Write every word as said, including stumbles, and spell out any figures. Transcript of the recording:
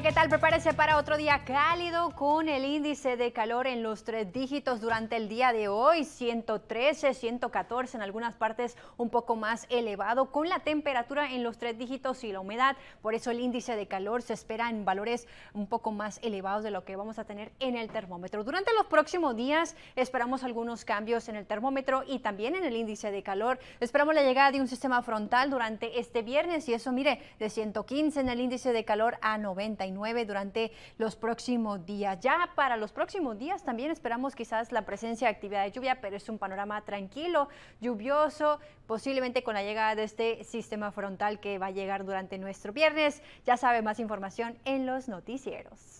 Hola, ¿qué tal? Prepárese para otro día cálido con el índice de calor en los tres dígitos durante el día de hoy, ciento trece, ciento catorce, en algunas partes un poco más elevado, con la temperatura en los tres dígitos y la humedad. Por eso el índice de calor se espera en valores un poco más elevados de lo que vamos a tener en el termómetro. Durante los próximos días esperamos algunos cambios en el termómetro y también en el índice de calor. Esperamos la llegada de un sistema frontal durante este viernes y eso, mire, de ciento quince en el índice de calor a noventa. Durante los próximos días. Ya para los próximos días también esperamos quizás la presencia de actividad de lluvia, pero es un panorama tranquilo, lluvioso, posiblemente con la llegada de este sistema frontal que va a llegar durante nuestro viernes. Ya sabe, más información en los noticieros.